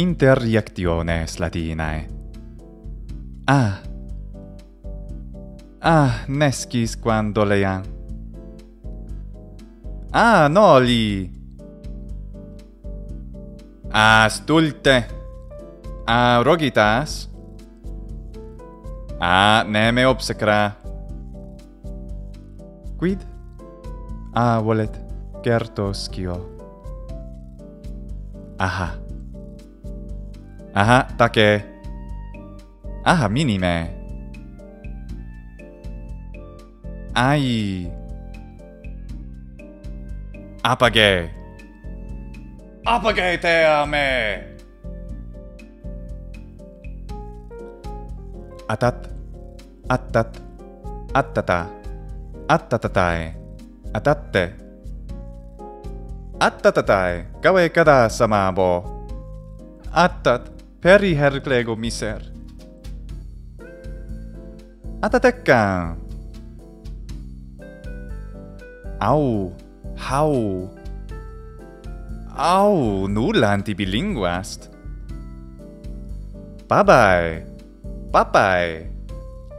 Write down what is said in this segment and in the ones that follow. Interjectiones Latinae. Ah. Ah, nescis quando lean. Ah, noli. Astulte. Ah, rogitas. Ah, ne me obsecra. Quid? Ah, volet certoscio. Aha. Aha, take. Aha, minime. Ai. Apage. Apage te a me. Atat. Attat. Attata. Attatatae. Atatte. Attatatae. Kave kada samabo. Attat. Peri herklego miser. Atatekkan. Au. Hau. Au. Nulla antibilinguast. Babae. Papae.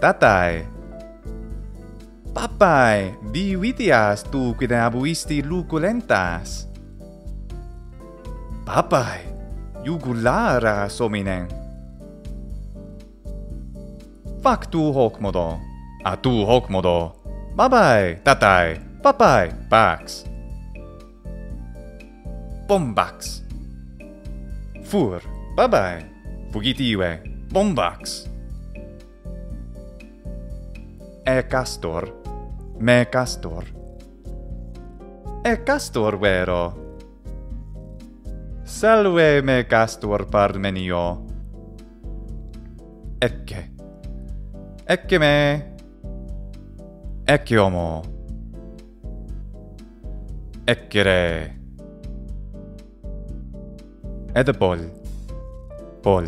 Tatae. Papae. Divitias tu quid abuisti luculentas. Papae. Jugularas hominem. Factu hoc modo. Atu hoc modo. Babae. Tatae. Papae. Pax. Bombax. Fur. Babae. Fugitive. Bombax. E castor. Me castor. E castor vero. Salve me castor parmenio. Ecce. Ecce me. Ecce homo. Eccere. Ed pol. Pol.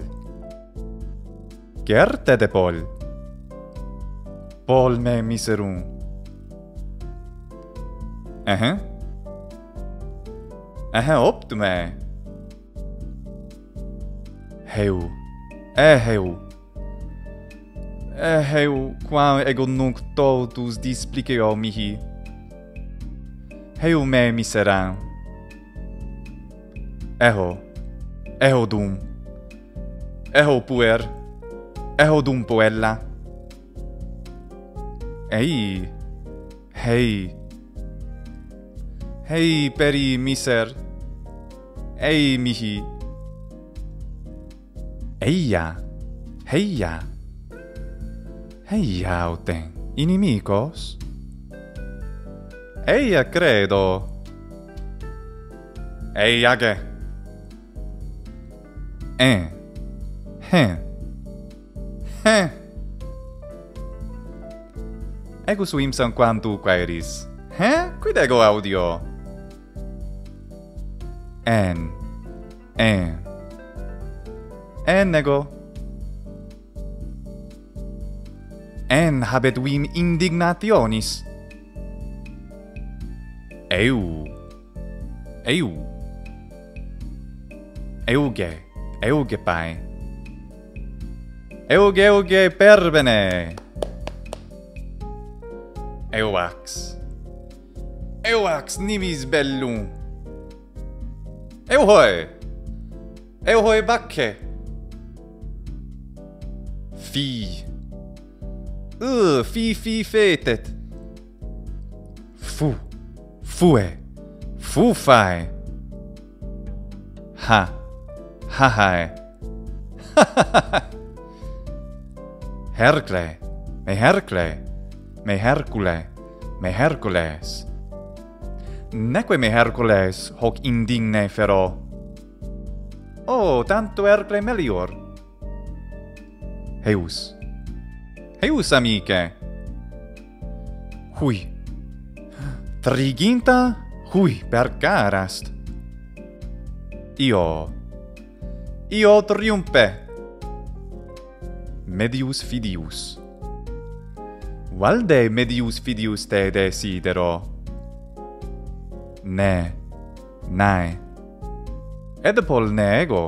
Certe de pol. Pol me miserum. Aha. Aha, optume. Heu. Eheu. Eheu, quam ego nunc totus displiceo mihi. Heu me miseram. Eho. Eho dum. Eho puer. Eho dum poella. Ei. Hei. Hei peri miser. Ei mihi. Eia. Heia. Heia autem. Inimicos. Eia credo. Eia che. Hen. Hen. Ego su imsam quam tu quaeris. Hen? Quid ego audio? En. En ego. En habet vim indignationis. Eu. Euge pai. Euge pervene. Euax nimis bellum. Euhoi bacche. Fi fetet. Fu. Fue. Fufae. Ha. Hahae. Hercle. Me hercle. Me hercule. Me hercules. Neque me hercules hoc indigne fero. Oh, tanto hercle melior. Heus. Heus amice. Hui. Triginta, hui, percarast. Io triumpe. Medius fidius. Valde medius fidius te desidero. Ne, nae. Ed pol ne ego.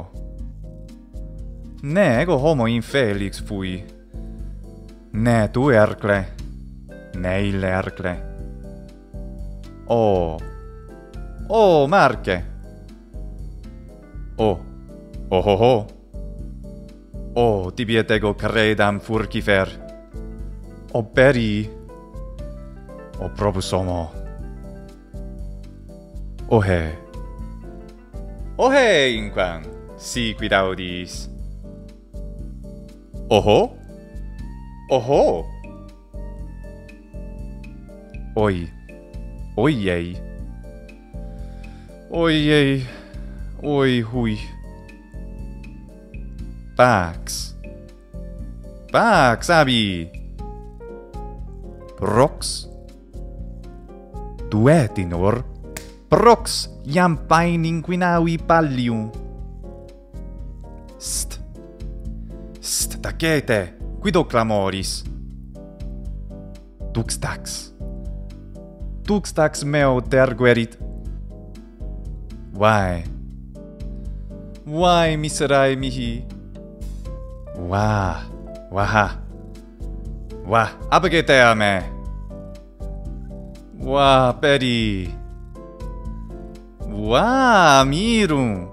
Ne ego homo infelix fui. Ne tu Ercle, ne ille Ercle. O. O Marche. O. Ohoho. O tibiet ego credam furcifer. O peri. O probus homo. Ohe. Ohe inquam, si quid audis. Oho? Oho! Oi. Oiei. Oiei. Oi hui. Pax. Pax abi. Prox. Duetinor. Prox iam pain inquinavi pallium. St. St tacete, quido clamoris. Tuxtax. Tuxtax meo terguerit. Vae. Vae miserae mihi. Wa. Waha. Wa. Abegete a me. Wa peri. Wa mirum.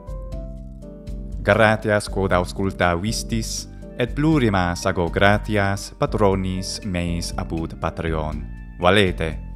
Gratias quod ausculta vistis, et plurimas ago gratias patronis meis apud Patreon. Valete.